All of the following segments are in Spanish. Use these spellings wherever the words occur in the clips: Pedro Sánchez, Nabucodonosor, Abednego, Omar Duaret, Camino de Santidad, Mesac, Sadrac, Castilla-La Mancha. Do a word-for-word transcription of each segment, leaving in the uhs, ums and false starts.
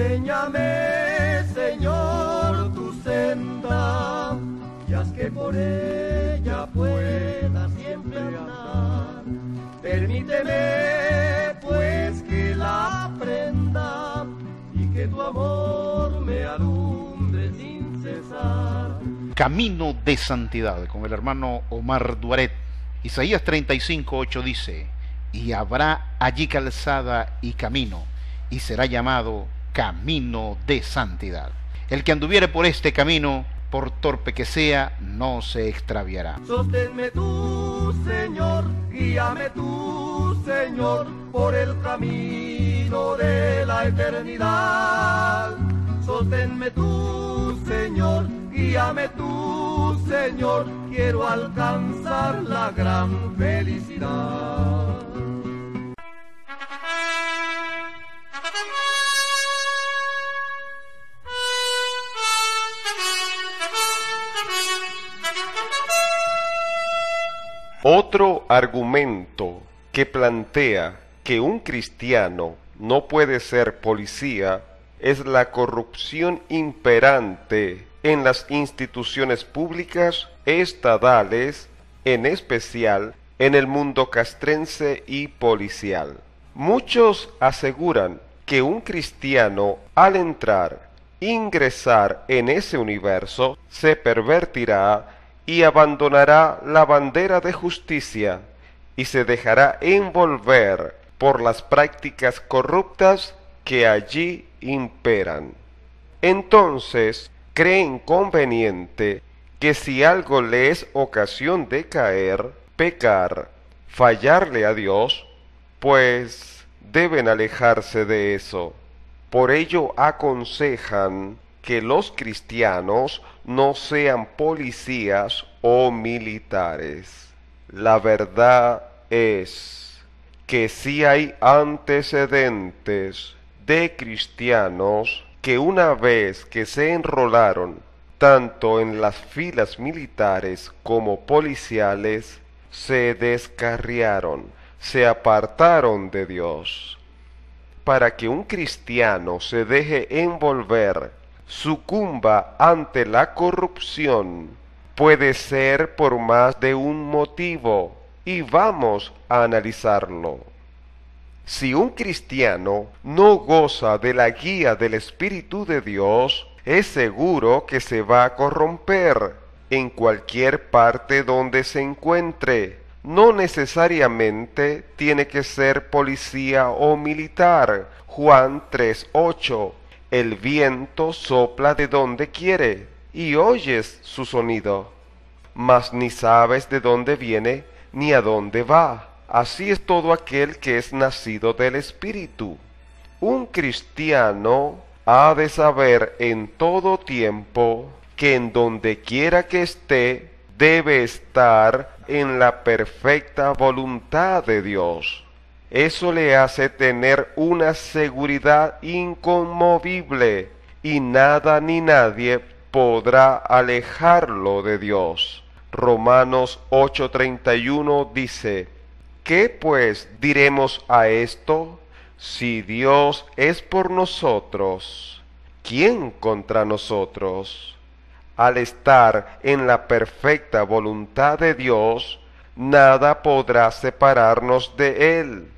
Enséñame, Señor, tu senda, y haz que por ella pueda siempre andar. Permíteme, pues, que la aprenda, y que tu amor me alumbre sin cesar. Camino de Santidad, con el hermano Omar Duaret. Isaías treinta y cinco, ocho dice: y habrá allí calzada y camino, y será llamado Camino de Santidad. El que anduviere por este camino, por torpe que sea, no se extraviará. Sosténme tú, Señor, guíame tú, Señor, por el camino de la eternidad. Sosténme tú, Señor, guíame tú, Señor, quiero alcanzar la gran felicidad. Otro argumento que plantea que un cristiano no puede ser policía es la corrupción imperante en las instituciones públicas estatales, en especial en el mundo castrense y policial. Muchos aseguran que un cristiano, al entrar, ingresar en ese universo, se pervertirá y abandonará la bandera de justicia, y se dejará envolver por las prácticas corruptas que allí imperan. Entonces, creen conveniente que si algo le es ocasión de caer, pecar, fallarle a Dios, pues deben alejarse de eso. Por ello aconsejan que los cristianos no sean policías o militares. La verdad es que sí hay antecedentes de cristianos que una vez que se enrolaron tanto en las filas militares como policiales, se descarriaron, se apartaron de Dios. Para que un cristiano se deje envolver, sucumba ante la corrupción, puede ser por más de un motivo, y vamos a analizarlo. Si un cristiano no goza de la guía del Espíritu de Dios, es seguro que se va a corromper en cualquier parte donde se encuentre. No necesariamente tiene que ser policía o militar. Juan tres, ocho. El viento sopla de donde quiere, y oyes su sonido, mas ni sabes de dónde viene, ni a dónde va. Así es todo aquel que es nacido del Espíritu. Un cristiano ha de saber en todo tiempo que en donde quiera que esté, debe estar en la perfecta voluntad de Dios. Eso le hace tener una seguridad inconmovible, y nada ni nadie podrá alejarlo de Dios. Romanos ocho, treinta y uno dice: ¿qué pues diremos a esto? Si Dios es por nosotros, ¿quién contra nosotros? Al estar en la perfecta voluntad de Dios, nada podrá separarnos de Él.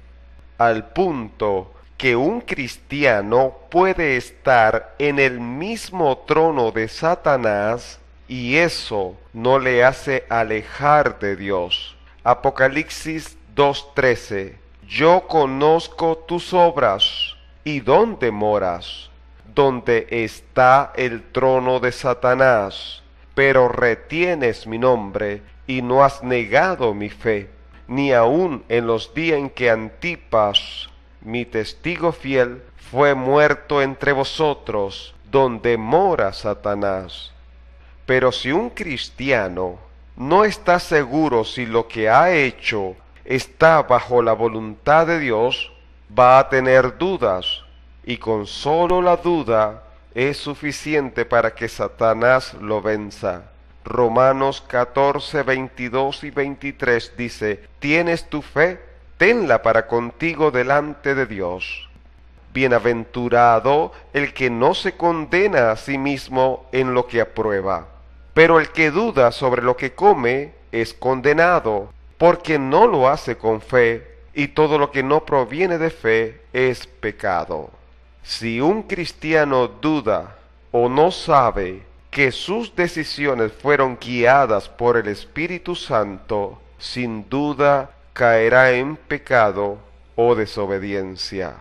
Al punto que un cristiano puede estar en el mismo trono de Satanás, y eso no le hace alejar de Dios. Apocalipsis dos, trece. Yo conozco tus obras, y dónde moras, donde está el trono de Satanás, pero retienes mi nombre, y no has negado mi fe, ni aun en los días en que Antipas, mi testigo fiel, fue muerto entre vosotros, donde mora Satanás. Pero si un cristiano no está seguro si lo que ha hecho está bajo la voluntad de Dios, va a tener dudas, y con solo la duda es suficiente para que Satanás lo venza. Romanos catorce, veintidós y veintitrés dice: ¿tienes tu fe? Tenla para contigo delante de Dios. Bienaventurado el que no se condena a sí mismo en lo que aprueba. Pero el que duda sobre lo que come es condenado, porque no lo hace con fe, y todo lo que no proviene de fe es pecado. Si un cristiano duda o no sabe que sus decisiones fueron guiadas por el Espíritu Santo, sin duda caerá en pecado o desobediencia.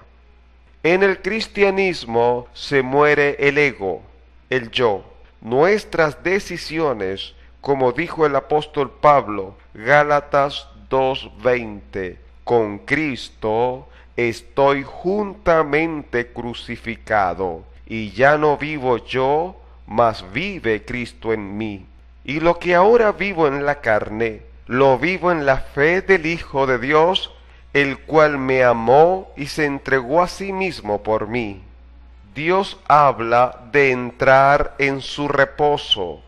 En el cristianismo se muere el ego, el yo. Nuestras decisiones, como dijo el apóstol Pablo, Gálatas dos veinte, con Cristo estoy juntamente crucificado, y ya no vivo yo, mas vive Cristo en mí. Y lo que ahora vivo en la carne, lo vivo en la fe del Hijo de Dios, el cual me amó y se entregó a sí mismo por mí. Dios habla de entrar en su reposo,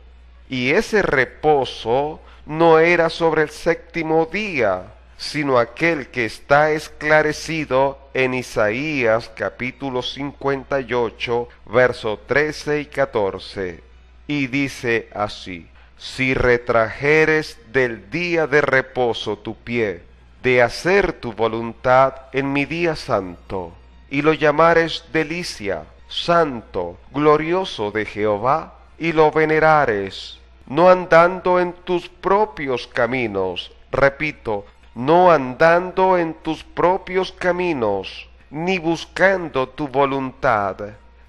y ese reposo no era sobre el séptimo día, sino aquel que está esclarecido en Isaías capítulo cincuenta y ocho, versos trece y catorce, y dice así: si retrajeres del día de reposo tu pie, de hacer tu voluntad en mi día santo, y lo llamares delicia, santo, glorioso de Jehová, y lo venerares, no andando en tus propios caminos, repito, no andando en tus propios caminos, ni buscando tu voluntad,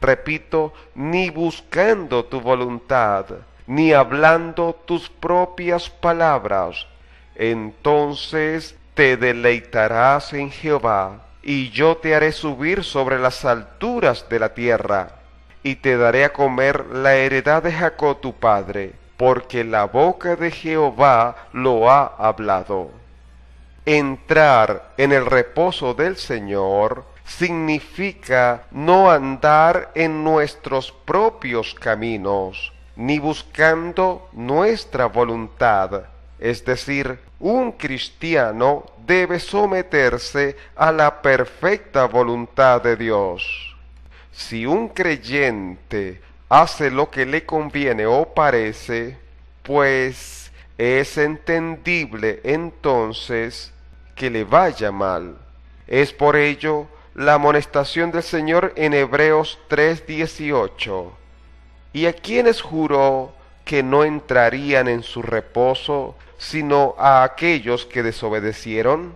repito, ni buscando tu voluntad, ni hablando tus propias palabras, entonces te deleitarás en Jehová, y yo te haré subir sobre las alturas de la tierra, y te daré a comer la heredad de Jacob tu padre, porque la boca de Jehová lo ha hablado. Entrar en el reposo del Señor significa no andar en nuestros propios caminos, ni buscando nuestra voluntad. Es decir, un cristiano debe someterse a la perfecta voluntad de Dios. Si un creyente hace lo que le conviene o parece, pues es entendible entonces que le vaya mal. Es por ello la amonestación del Señor en Hebreos tres dieciocho. Y a quienes juró que no entrarían en su reposo, sino a aquellos que desobedecieron.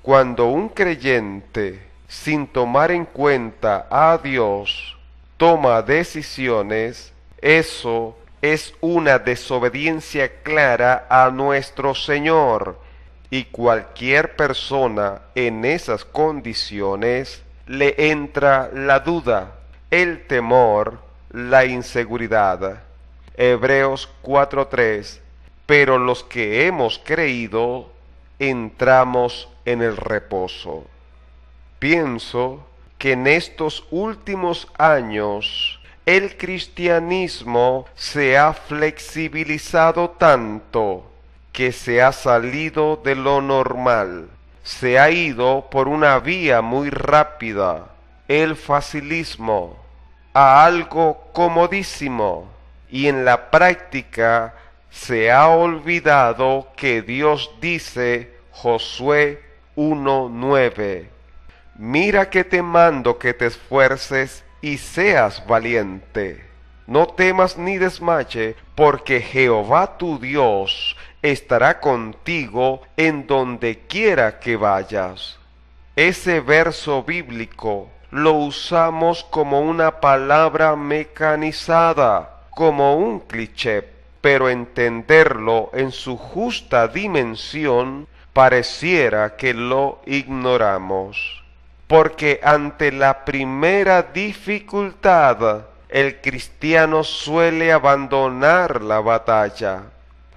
Cuando un creyente, sin tomar en cuenta a Dios, toma decisiones, eso es una desobediencia clara a nuestro Señor, y cualquier persona en esas condiciones le entra la duda, el temor, la inseguridad. Hebreos cuatro tres. Pero los que hemos creído entramos en el reposo. Pienso que en estos últimos años el cristianismo se ha flexibilizado tanto que se ha salido de lo normal. Se ha ido por una vía muy rápida, el facilismo, a algo comodísimo, y en la práctica se ha olvidado que Dios dice, Josué uno nueve, mira que te mando que te esfuerces y seas valiente. No temas ni desmaye, porque Jehová tu Dios estará contigo en donde quiera que vayas. Ese verso bíblico lo usamos como una palabra mecanizada, como un cliché, pero entenderlo en su justa dimensión pareciera que lo ignoramos. Porque ante la primera dificultad, el cristiano suele abandonar la batalla.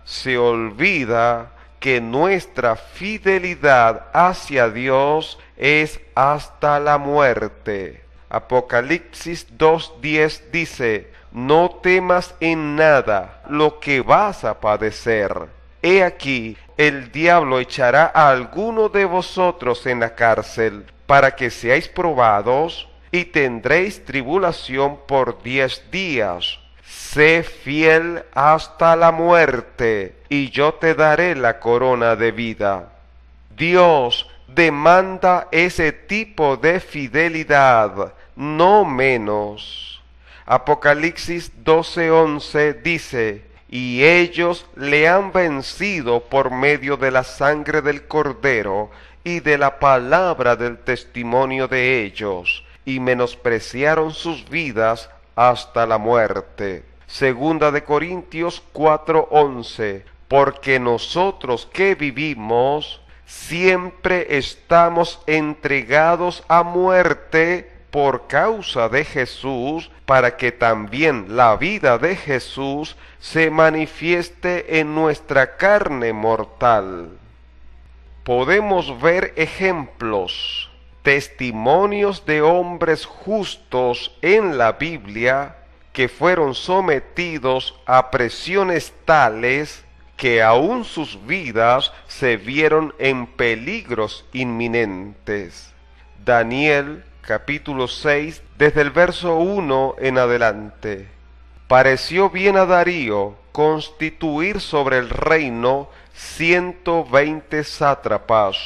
Se olvida que nuestra fidelidad hacia Dios es hasta la muerte. Apocalipsis dos diez dice: no temas en nada lo que vas a padecer. He aquí, el diablo echará a alguno de vosotros en la cárcel, para que seáis probados, y tendréis tribulación por diez días. Sé fiel hasta la muerte, y yo te daré la corona de vida. Dios demanda ese tipo de fidelidad, no menos. Apocalipsis doce once dice, y ellos le han vencido por medio de la sangre del Cordero y de la palabra del testimonio de ellos, y menospreciaron sus vidas hasta la muerte. Segunda de Corintios cuatro once, porque nosotros que vivimos, siempre estamos entregados a muerte por causa de Jesús, para que también la vida de Jesús se manifieste en nuestra carne mortal. Podemos ver ejemplos, testimonios de hombres justos en la Biblia que fueron sometidos a presiones tales que aún sus vidas se vieron en peligros inminentes. Daniel capítulo seis, desde el verso uno en adelante. Pareció bien a Darío constituir sobre el reino ciento veinte sátrapas,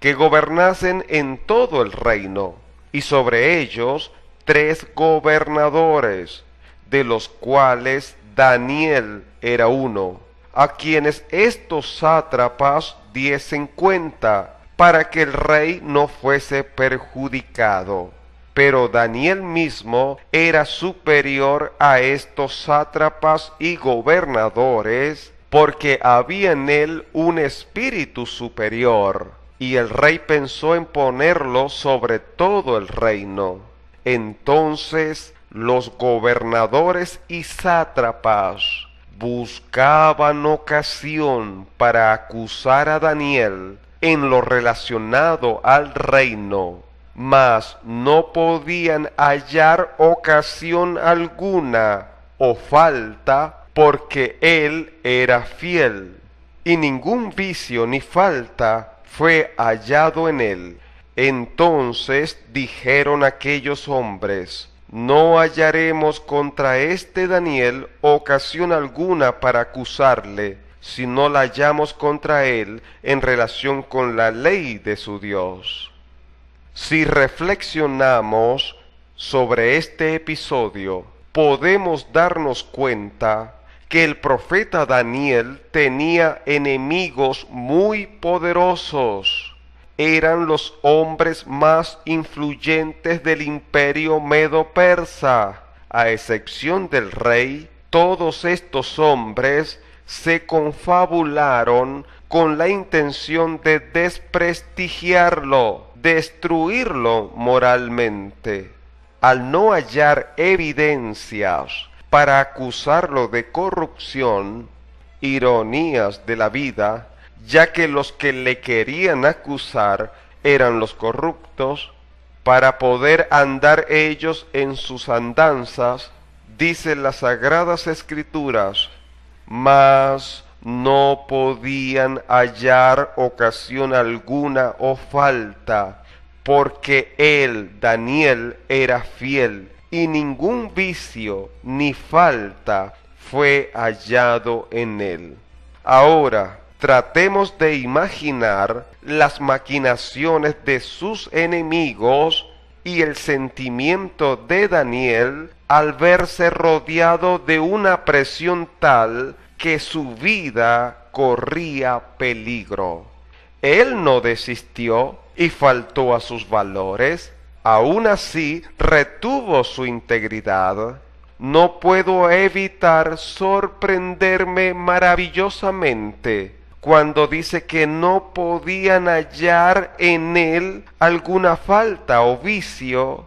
que gobernasen en todo el reino, y sobre ellos tres gobernadores, de los cuales Daniel era uno, a quienes estos sátrapas diesen cuenta, para que el rey no fuese perjudicado. Pero Daniel mismo era superior a estos sátrapas y gobernadores, porque había en él un espíritu superior, y el rey pensó en ponerlo sobre todo el reino. Entonces los gobernadores y sátrapas buscaban ocasión para acusar a Daniel en lo relacionado al reino, mas no podían hallar ocasión alguna o falta, porque él era fiel, y ningún vicio ni falta fue hallado en él. Entonces dijeron aquellos hombres, no hallaremos contra este Daniel ocasión alguna para acusarle, si no la hallamos contra él en relación con la ley de su Dios. Si reflexionamos sobre este episodio, podemos darnos cuenta que el profeta Daniel tenía enemigos muy poderosos. Eran los hombres más influyentes del imperio medo-persa. A excepción del rey, todos estos hombres se confabularon con la intención de desprestigiarlo, destruirlo moralmente. Al no hallar evidencias para acusarlo de corrupción, ironías de la vida, ya que los que le querían acusar eran los corruptos, para poder andar ellos en sus andanzas, dicen las Sagradas Escrituras, mas no podían hallar ocasión alguna o falta, porque él, Daniel, era fiel, y ningún vicio ni falta fue hallado en él. Ahora, tratemos de imaginar las maquinaciones de sus enemigos y el sentimiento de Daniel al verse rodeado de una presión tal que su vida corría peligro. Él no desistió y faltó a sus valores, aún así retuvo su integridad. No puedo evitar sorprenderme maravillosamente cuando dice que no podían hallar en él alguna falta o vicio.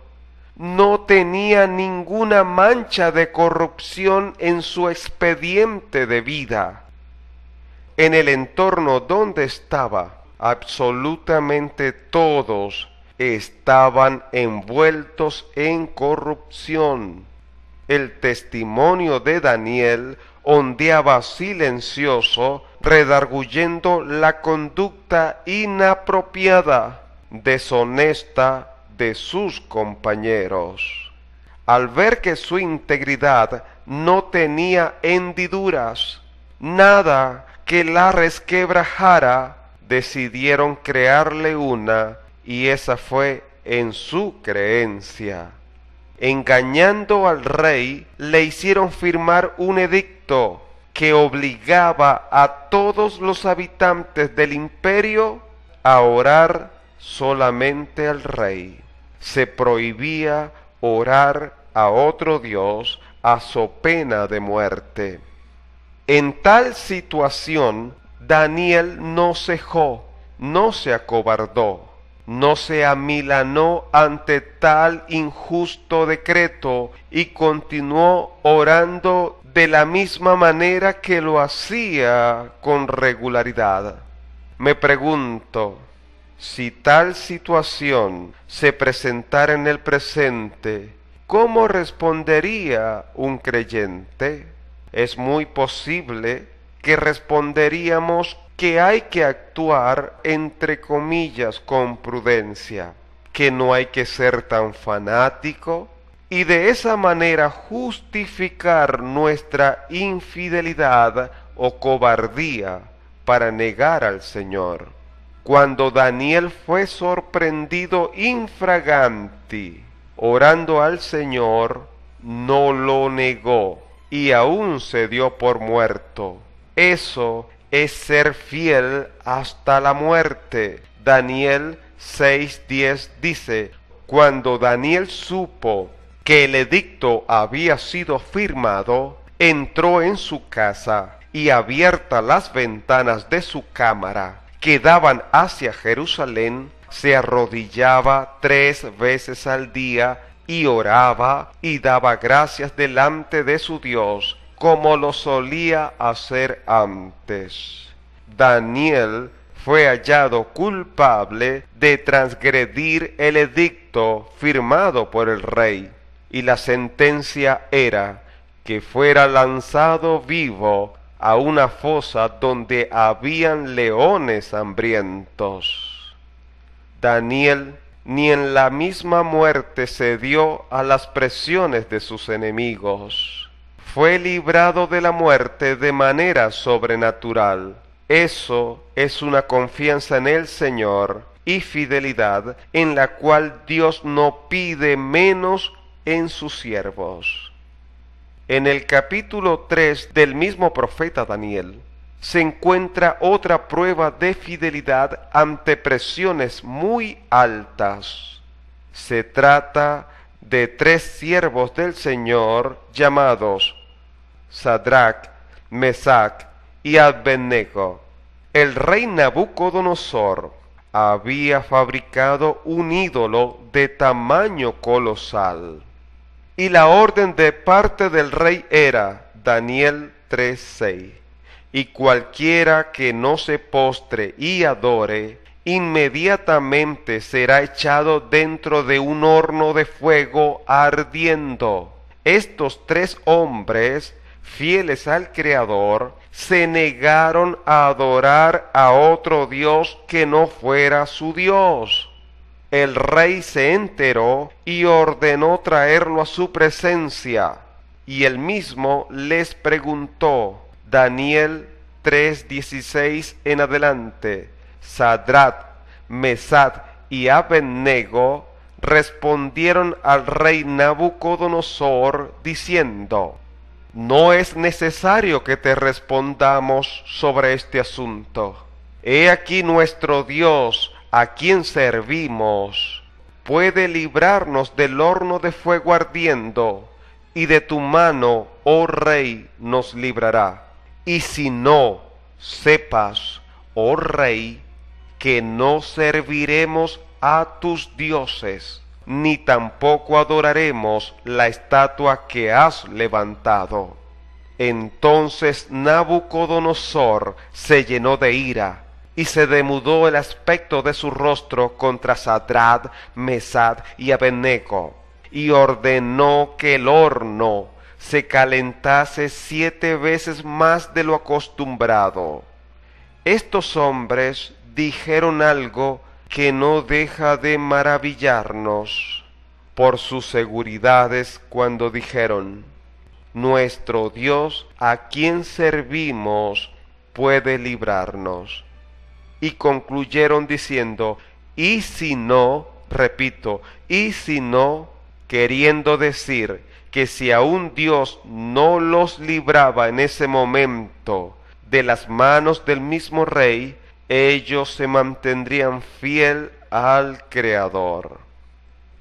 No tenía ninguna mancha de corrupción en su expediente de vida. En el entorno donde estaba, absolutamente todos estaban envueltos en corrupción. El testimonio de Daniel ondeaba silencioso, redarguyendo la conducta inapropiada, deshonesta, de sus compañeros. Al ver que su integridad no tenía hendiduras, nada que la resquebrajara, decidieron crearle una, y esa fue en su creencia. Engañando al rey, le hicieron firmar un edicto que obligaba a todos los habitantes del imperio a orar solamente al rey. Se prohibía orar a otro dios a sopena de muerte. En tal situación, Daniel no cejó, no se acobardó, no se amilanó ante tal injusto decreto y continuó orando de la misma manera que lo hacía con regularidad. Me pregunto, si tal situación se presentara en el presente, ¿cómo respondería un creyente? Es muy posible que responderíamos que hay que actuar, entre comillas, con prudencia, que no hay que ser tan fanático, y de esa manera justificar nuestra infidelidad o cobardía para negar al Señor. Cuando Daniel fue sorprendido infraganti, orando al Señor, no lo negó, y aún se dio por muerto. Eso es ser fiel hasta la muerte. Daniel seis diez dice, cuando Daniel supo que el edicto había sido firmado, entró en su casa y abiertas las ventanas de su cámara, que daban hacia Jerusalén, se arrodillaba tres veces al día y oraba y daba gracias delante de su Dios, como lo solía hacer antes. Daniel fue hallado culpable de transgredir el edicto firmado por el rey, y la sentencia era que fuera lanzado vivo a una fosa donde habían leones hambrientos. Daniel ni en la misma muerte cedió a las presiones de sus enemigos. Fue librado de la muerte de manera sobrenatural. Eso es una confianza en el Señor y fidelidad en la cual Dios no pide menos en sus siervos. En el capítulo tres del mismo profeta Daniel se encuentra otra prueba de fidelidad ante presiones muy altas. Se trata de tres siervos del Señor llamados Sadrac, Mesac y Abednego. El rey Nabucodonosor había fabricado un ídolo de tamaño colosal, y la orden de parte del rey era Daniel tres seis, y cualquiera que no se postre y adore, inmediatamente será echado dentro de un horno de fuego ardiendo. Estos tres hombres, fieles al Creador, se negaron a adorar a otro Dios que no fuera su Dios. El rey se enteró y ordenó traerlo a su presencia, y él mismo les preguntó, Daniel tres dieciséis en adelante, Sadrat, Mesad y Abednego respondieron al rey Nabucodonosor diciendo, no es necesario que te respondamos sobre este asunto. He aquí nuestro Dios, a quien servimos, puede librarnos del horno de fuego ardiendo, y de tu mano, oh rey, nos librará. Y si no, sepas, oh rey, que no serviremos a tus dioses, ni tampoco adoraremos la estatua que has levantado. Entonces Nabucodonosor se llenó de ira, y se demudó el aspecto de su rostro contra Sadrac, Mesad y Abednego, y ordenó que el horno se calentase siete veces más de lo acostumbrado. Estos hombres dijeron algo que no deja de maravillarnos por sus seguridades cuando dijeron: nuestro Dios, a quien servimos, puede librarnos. Y concluyeron diciendo: y si no, repito, y si no, queriendo decir que si aún Dios no los libraba en ese momento de las manos del mismo rey, ellos se mantendrían fiel al Creador.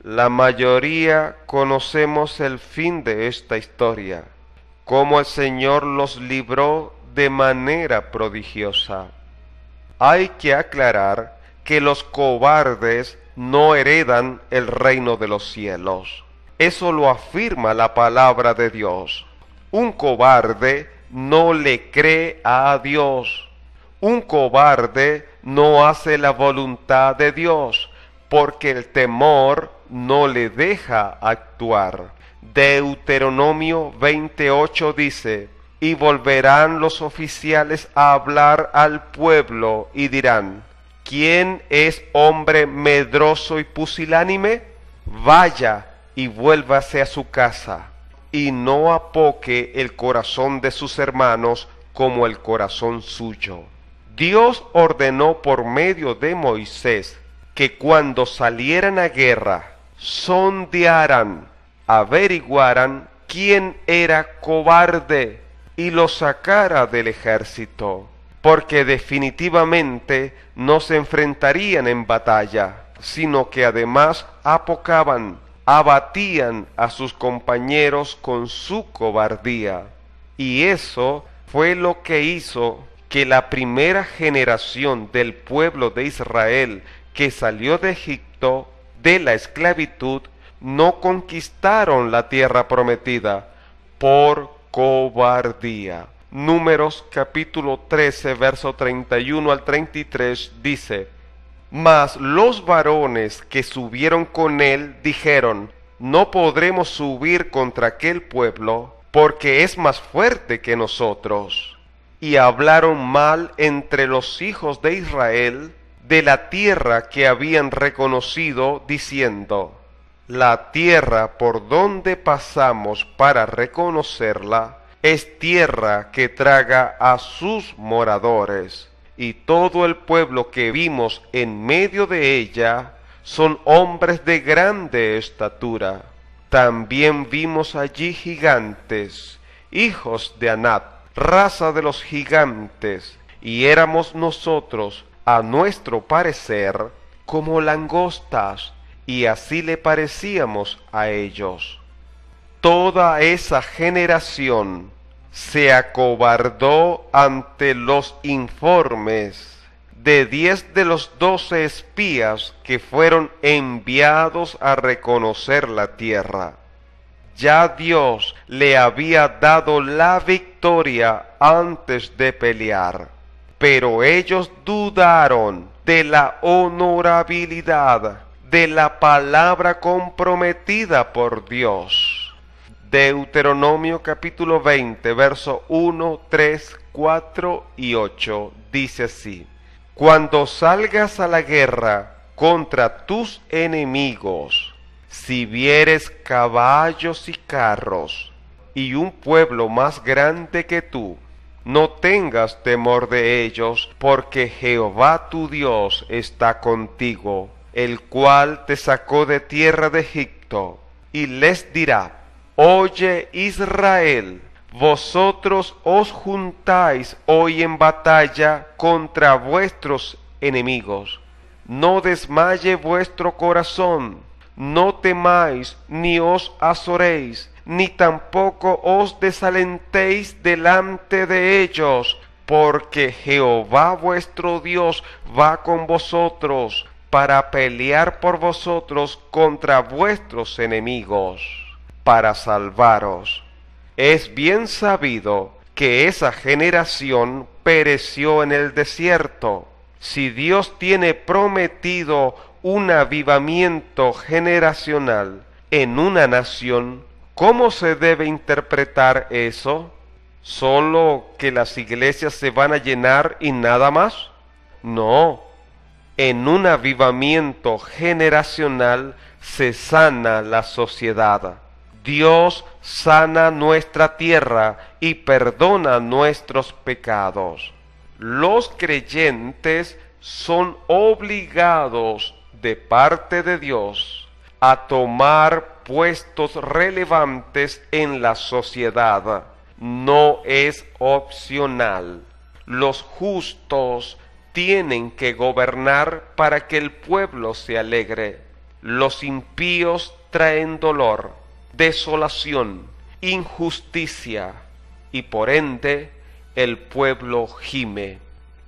La mayoría conocemos el fin de esta historia, cómo el Señor los libró de manera prodigiosa. Hay que aclarar que los cobardes no heredan el reino de los cielos. Eso lo afirma la palabra de Dios. Un cobarde no le cree a Dios. Un cobarde no hace la voluntad de Dios, porque el temor no le deja actuar. Deuteronomio veintiocho dice: y volverán los oficiales a hablar al pueblo y dirán: ¿quién es hombre medroso y pusilánime? Vaya y vuélvase a su casa, y no apoque el corazón de sus hermanos como el corazón suyo. Dios ordenó por medio de Moisés que cuando salieran a guerra, sondearan, averiguaran quién era cobarde y lo sacara del ejército, porque definitivamente no se enfrentarían en batalla, sino que además apocaban, abatían a sus compañeros con su cobardía. Y eso fue lo que hizo que la primera generación del pueblo de Israel que salió de Egipto, de la esclavitud, no conquistaron la tierra prometida por cobardía. Números capítulo trece, verso treinta y uno al treinta y tres dice: mas los varones que subieron con él dijeron: no podremos subir contra aquel pueblo, porque es más fuerte que nosotros. Y hablaron mal entre los hijos de Israel de la tierra que habían reconocido, diciendo: la tierra por donde pasamos para reconocerla es tierra que traga a sus moradores, y todo el pueblo que vimos en medio de ella son hombres de grande estatura. También vimos allí gigantes, hijos de Anat, raza de los gigantes, y éramos nosotros, a nuestro parecer, como langostas, y así le parecíamos a ellos. Toda esa generación se acobardó ante los informes de diez de los doce espías que fueron enviados a reconocer la tierra. Ya Dios le había dado la victoria antes de pelear, pero ellos dudaron de la honorabilidad de la palabra comprometida por Dios. Deuteronomio capítulo veinte, verso uno, tres, cuatro y ocho dice así: cuando salgas a la guerra contra tus enemigos, si vieres caballos y carros y un pueblo más grande que tú, no tengas temor de ellos, porque Jehová tu Dios está contigo, el cual te sacó de tierra de Egipto. Y les dirá: oye Israel, vosotros os juntáis hoy en batalla contra vuestros enemigos. No desmaye vuestro corazón, no temáis ni os azoréis, ni tampoco os desalentéis delante de ellos, porque Jehová vuestro Dios va con vosotros para pelear por vosotros contra vuestros enemigos, para salvaros. Es bien sabido que esa generación pereció en el desierto. Si Dios tiene prometido un avivamiento generacional en una nación, ¿cómo se debe interpretar eso? ¿Solo que las iglesias se van a llenar y nada más? No. en un avivamiento generacional se sana la sociedad. Dios sana nuestra tierra y perdona nuestros pecados. Los creyentes son obligados de parte de Dios a tomar puestos relevantes en la sociedad. No es opcional. Los justos tienen que gobernar para que el pueblo se alegre. Los impíos traen dolor, desolación, injusticia, y por ende el pueblo gime.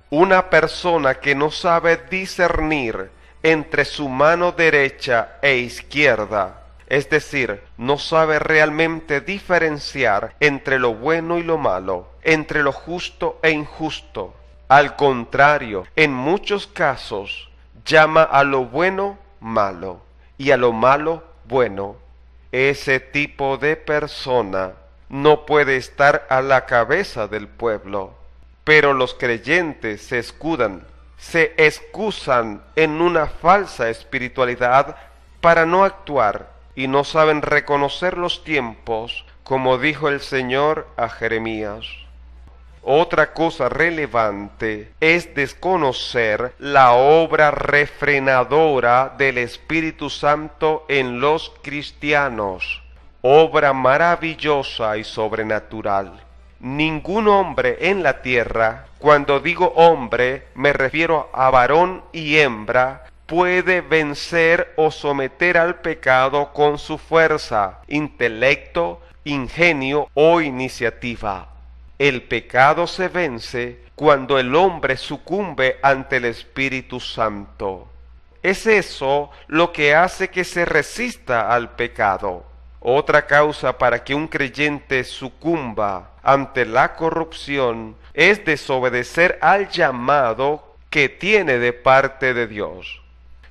Una persona que no sabe discernir entre su mano derecha e izquierda, es decir, no sabe realmente diferenciar entre lo bueno y lo malo, entre lo justo e injusto. Al contrario, en muchos casos, llama a lo bueno malo y a lo malo bueno. Ese tipo de persona no puede estar a la cabeza del pueblo. Pero los creyentes se escudan, se excusan en una falsa espiritualidad para no actuar, y no saben reconocer los tiempos, como dijo el Señor a Jeremías. Otra cosa relevante es desconocer la obra refrenadora del Espíritu Santo en los cristianos, obra maravillosa y sobrenatural. Ningún hombre en la tierra, cuando digo hombre me refiero a varón y hembra, puede vencer o someter al pecado con su fuerza, intelecto, ingenio o iniciativa. El pecado se vence cuando el hombre sucumbe ante el Espíritu Santo. Es eso lo que hace que se resista al pecado. Otra causa para que un creyente sucumba ante la corrupción es desobedecer al llamado que tiene de parte de Dios.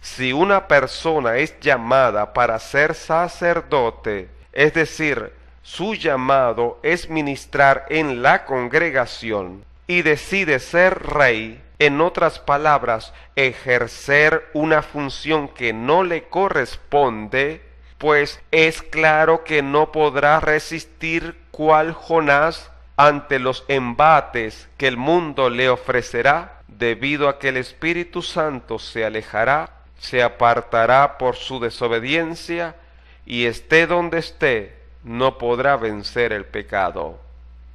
Si una persona es llamada para ser sacerdote, es decir, su llamado es ministrar en la congregación, y decide ser rey, en otras palabras, ejercer una función que no le corresponde, pues es claro que no podrá resistir cual Jonás ante los embates que el mundo le ofrecerá, debido a que el Espíritu Santo se alejará, se apartará por su desobediencia, y esté donde esté, no podrá vencer el pecado.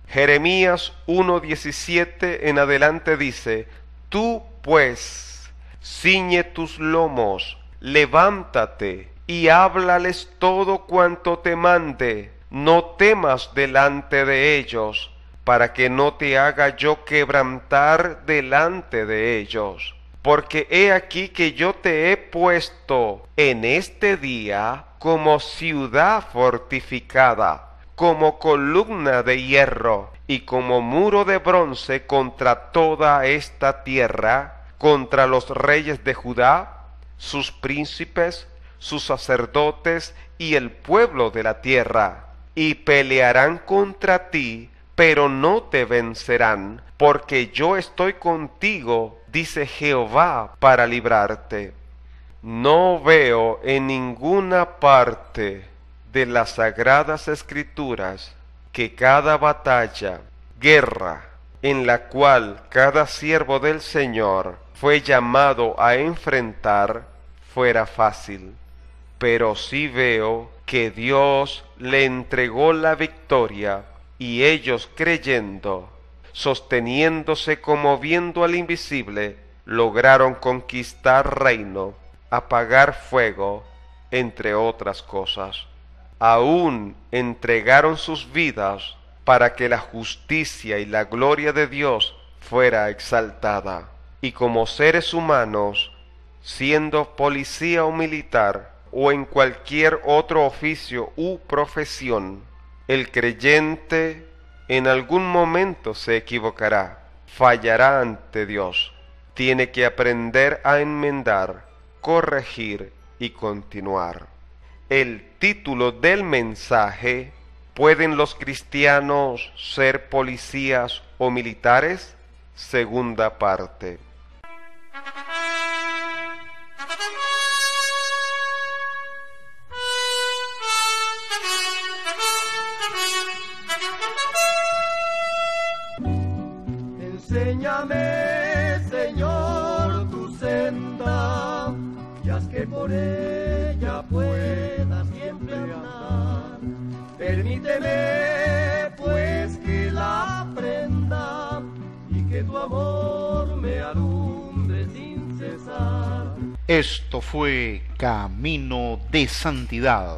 Jeremías uno diecisiete en adelante dice: Tú, pues, ciñe tus lomos, levántate, y háblales todo cuanto te mande. No temas delante de ellos, para que no te haga yo quebrantar delante de ellos. Porque he aquí que yo te he puesto en este día como ciudad fortificada, como columna de hierro, y como muro de bronce contra toda esta tierra, contra los reyes de Judá, sus príncipes, sus sacerdotes y el pueblo de la tierra. Y pelearán contra ti, pero no te vencerán, porque yo estoy contigo, dice Jehová, para librarte. No veo en ninguna parte de las Sagradas Escrituras que cada batalla, guerra, en la cual cada siervo del Señor fue llamado a enfrentar, fuera fácil. Pero sí veo que Dios le entregó la victoria, y ellos creyendo, sosteniéndose como viendo al invisible, lograron conquistar reino, apagar fuego, entre otras cosas. Aún entregaron sus vidas para que la justicia y la gloria de Dios fuera exaltada. Y como seres humanos, siendo policía o militar, o en cualquier otro oficio u profesión, el creyente en algún momento se equivocará, fallará ante Dios. Tiene que aprender a enmendar, corregir y continuar. El título del mensaje: ¿Pueden los cristianos ser policías o militares? Segunda parte. Enséñame, Señor, tu senda, y haz que por ella pueda siempre andar. Permíteme, pues, que la aprenda y que tu amor me alumbre sin cesar. Esto fue Camino de Santidad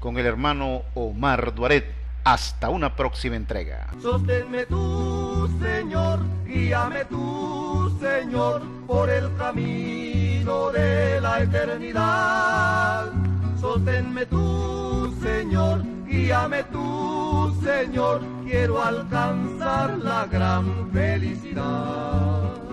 con el hermano Omar Duaret. Hasta una próxima entrega. Sosténme tú, Señor, guíame tú, Señor, por el camino de la eternidad. Sosténme tú, Señor, guíame tú, Señor, quiero alcanzar la gran felicidad.